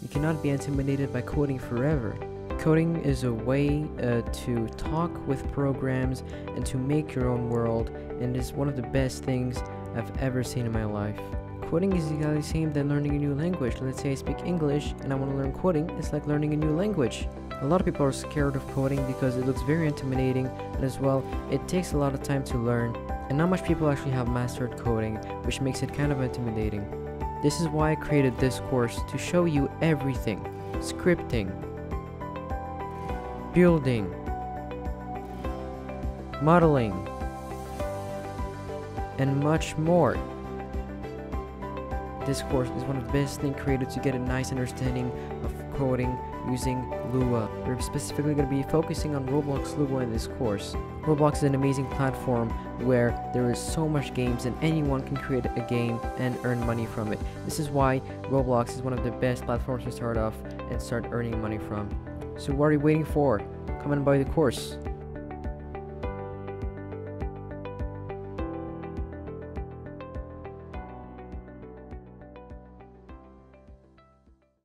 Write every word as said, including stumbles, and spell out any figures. You cannot be intimidated by coding forever. Coding is a way uh, to talk with programs and to make your own world, and is one of the best things I've ever seen in my life. Coding is exactly the same than learning a new language. Let's say I speak English and I want to learn coding. It's like learning a new language. A lot of people are scared of coding because it looks very intimidating, and as well, it takes a lot of time to learn, and not much people actually have mastered coding, which makes it kind of intimidating. This is why I created this course, to show you everything: scripting, building, modeling, and much more. This course is one of the best things created to get a nice understanding of coding using Lua. We're specifically going to be focusing on Roblox Lua in this course. Roblox is an amazing platform where there is so much games and anyone can create a game and earn money from it. This is why Roblox is one of the best platforms to start off and start earning money from. So what are you waiting for? Come and buy the course.